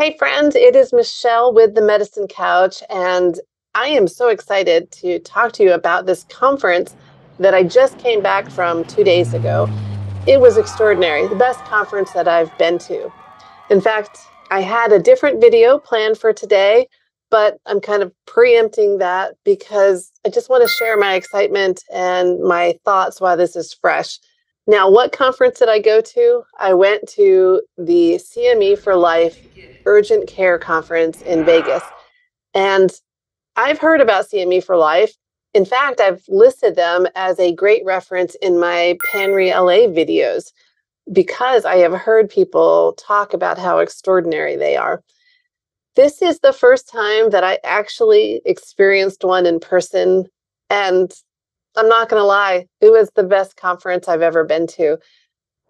Hey friends, it is Michelle with The Medicine Couch, and I am so excited to talk to you about this conference that I just came back from 2 days ago. It was extraordinary, the best conference that I've been to. In fact, I had a different video planned for today, but I'm kind of preempting that because I just want to share my excitement and my thoughts while this is fresh. Now, what conference did I go to? I went to the CME4Life Urgent Care Conference in Vegas. And I've heard about CME4Life. In fact, I've listed them as a great reference in my Panry LA videos because I have heard people talk about how extraordinary they are. This is the first time that I actually experienced one in person, and I'm not going to lie, it was the best conference I've ever been to.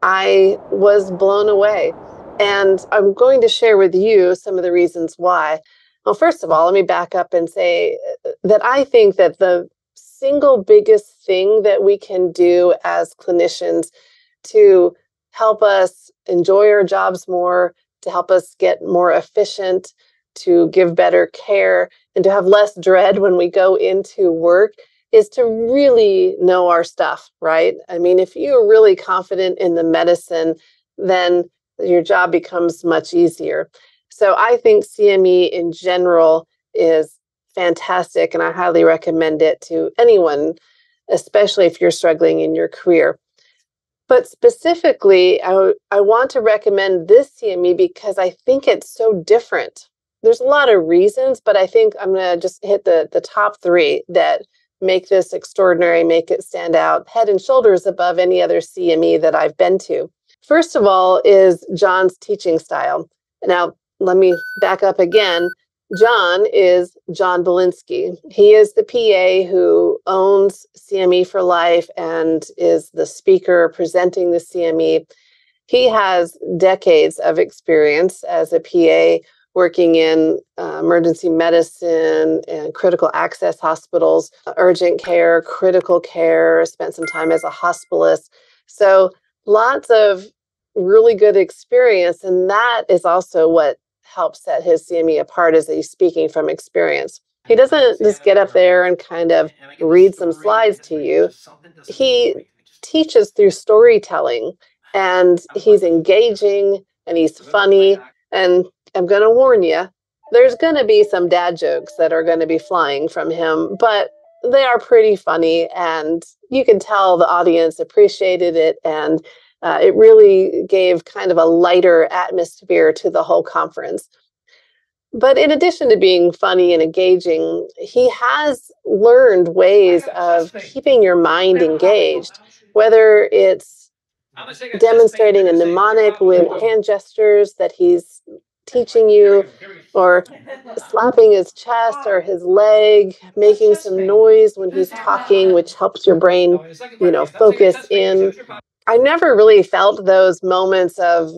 I was blown away, and I'm going to share with you some of the reasons why. Well, first of all, let me back up and say that I think that the single biggest thing that we can do as clinicians to help us enjoy our jobs more, to help us get more efficient, to give better care, and to have less dread when we go into work is to really know our stuff, right? I mean, if you're really confident in the medicine, then your job becomes much easier. So I think CME in general is fantastic, and I highly recommend it to anyone, especially if you're struggling in your career. But specifically, I want to recommend this CME because I think it's so different. There's a lot of reasons, but I think I'm going to just hit the top three that make this extraordinary, make it stand out head and shoulders above any other CME that I've been to. First of all is John's teaching style. Now, let me back up again. John is John Bielinski. He is the PA who owns CME4Life and is the speaker presenting the CME. He has decades of experience as a PA working in emergency medicine and critical access hospitals, urgent care, critical care, spent some time as a hospitalist. So lots of really good experience. And that is also what helps set his CME apart, is that he's speaking from experience. He doesn't just get up there and kind of read some slides to you. He teaches through storytelling, and he's engaging, and he's funny, and I'm going to warn you, there's going to be some dad jokes that are going to be flying from him, but they are pretty funny, and you can tell the audience appreciated it, and it really gave kind of a lighter atmosphere to the whole conference. But in addition to being funny and engaging, he has learned ways of keeping your mind engaged, whether it's demonstrating a mnemonic with hand gestures that he's teaching you, or slapping his chest or his leg, making some noise when he's talking, which helps your brain, you know, focus in. I never really felt those moments of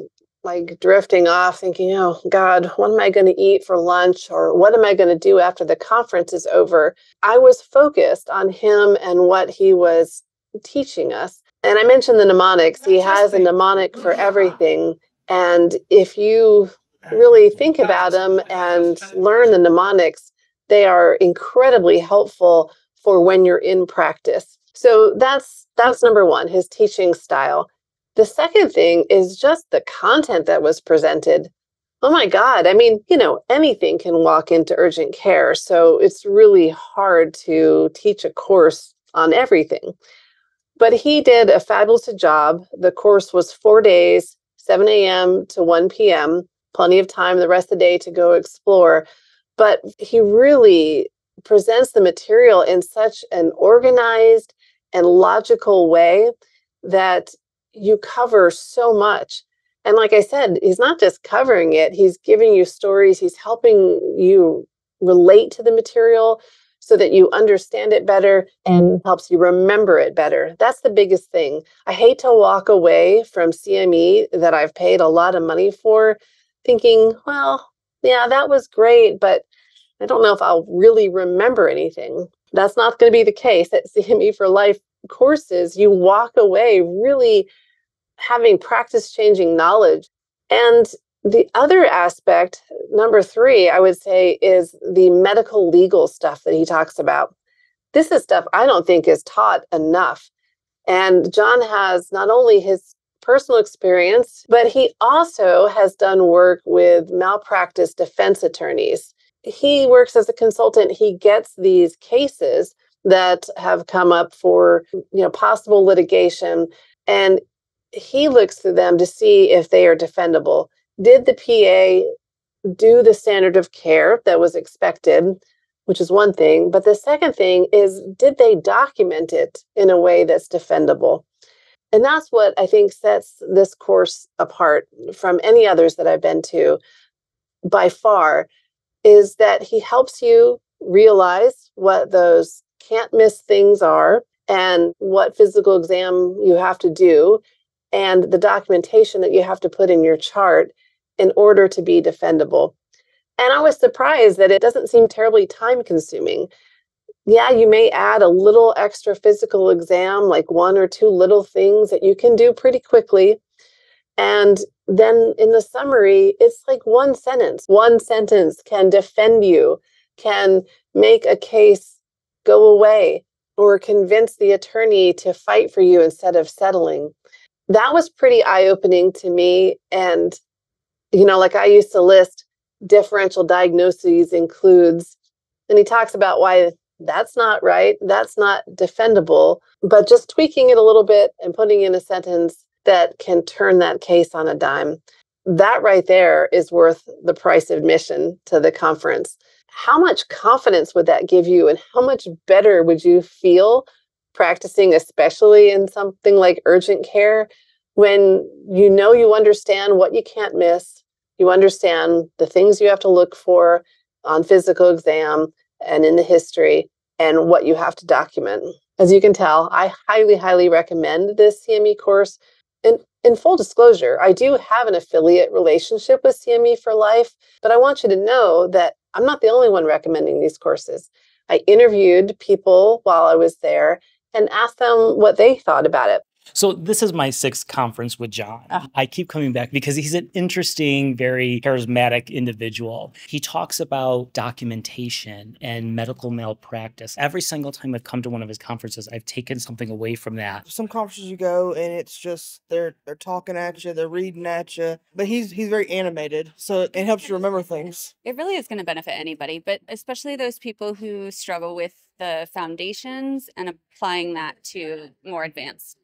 like drifting off thinking, oh God, what am I going to eat for lunch? Or what am I going to do after the conference is over? I was focused on him and what he was teaching us. And I mentioned the mnemonics. He has a mnemonic for everything. And if you really think about them and learn the mnemonics, they are incredibly helpful for when you're in practice. So that's number one, his teaching style. The second thing is just the content that was presented. Oh my God. I mean, you know, anything can walk into urgent care. So it's really hard to teach a course on everything. But he did a fabulous job. The course was 4 days, 7 a.m. to 1 p.m. Plenty of time the rest of the day to go explore. But he really presents the material in such an organized and logical way that you cover so much. And like I said, he's not just covering it, he's giving you stories, he's helping you relate to the material so that you understand it better and helps you remember it better. That's the biggest thing. I hate to walk away from CME that I've paid a lot of money for thinking, well, yeah, that was great, but I don't know if I'll really remember anything. That's not going to be the case. At CME4Life courses, you walk away really having practice-changing knowledge. And The other aspect, number three, I would say, is the medical legal stuff that he talks about. This is stuff I don't think is taught enough. And John has not only his personal experience, but he also has done work with malpractice defense attorneys. He works as a consultant. He gets these cases that have come up for, possible litigation, and he looks through them to see if they are defendable. Did the PA do the standard of care that was expected, which is one thing. But the second thing is, did they document it in a way that's defendable? And that's what I think sets this course apart from any others that I've been to by far, is that he helps you realize what those can't miss things are and what physical exam you have to do and the documentation that you have to put in your chart in order to be defendable. And I was surprised that it doesn't seem terribly time consuming. Yeah, you may add a little extra physical exam, like one or two little things that you can do pretty quickly. And then in the summary, it's like one sentence. One sentence can defend you, can make a case go away, or convince the attorney to fight for you instead of settling. That was pretty eye-opening to me. And, like I used to list, differential diagnoses includes, and he talks about why that's not right, that's not defendable, but just tweaking it a little bit and putting in a sentence that can turn that case on a dime. That right there is worth the price of admission to the conference. How much confidence would that give you, and how much better would you feel practicing, especially in something like urgent care, when you understand what you can't miss, you understand the things you have to look for on physical exam and in the history, and what you have to document. As you can tell, I highly, highly recommend this CME course. And in full disclosure, I do have an affiliate relationship with CME4Life, but I want you to know that I'm not the only one recommending these courses. I interviewed people while I was there and asked them what they thought about it. So this is my sixth conference with John. I keep coming back because he's an interesting, very charismatic individual. He talks about documentation and medical malpractice. Every single time I've come to one of his conferences, I've taken something away from that. Some conferences you go and it's just they're talking at you, they're reading at you, but he's very animated, so it helps you remember things. It really is going to benefit anybody, but especially those people who struggle with the foundations and applying that to more advanced.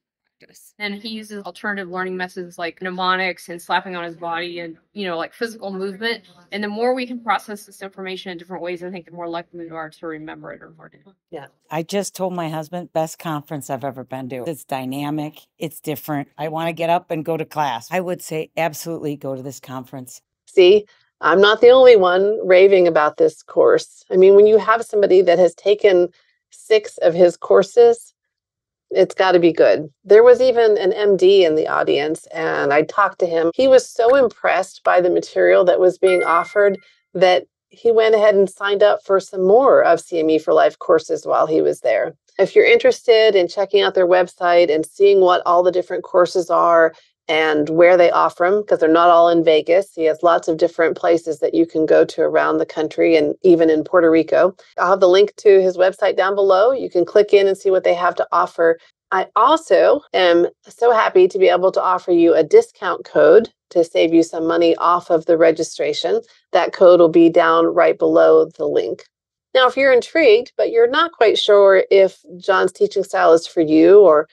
And he uses alternative learning methods like mnemonics and slapping on his body and, like physical movement. And the more we can process this information in different ways, I think the more likely we are to remember it or learn it. Yeah. I just told my husband, best conference I've ever been to. It's dynamic. It's different. I want to get up and go to class. I would say absolutely go to this conference. See, I'm not the only one raving about this course. I mean, when you have somebody that has taken 6 of his courses, it's got to be good. There was even an MD in the audience, and I talked to him. He was so impressed by the material that was being offered that he went ahead and signed up for some more of CME4Life courses while he was there. If you're interested in checking out their website and seeing what all the different courses are and where they offer them, because they're not all in Vegas. He has lots of different places that you can go to around the country and even in Puerto Rico. I'll have the link to his website down below. You can click in and see what they have to offer. I also am so happy to be able to offer you a discount code to save you some money off of the registration. That code will be down right below the link. Now, if you're intrigued, but you're not quite sure if John's teaching style is for you or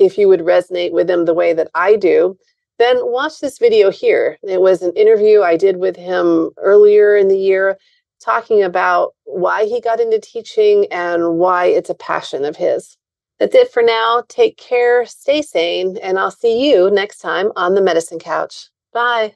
if you would resonate with him the way that I do, then watch this video here. It was an interview I did with him earlier in the year talking about why he got into teaching and why it's a passion of his. That's it for now. Take care, stay sane, and I'll see you next time on The Medicine Couch. Bye.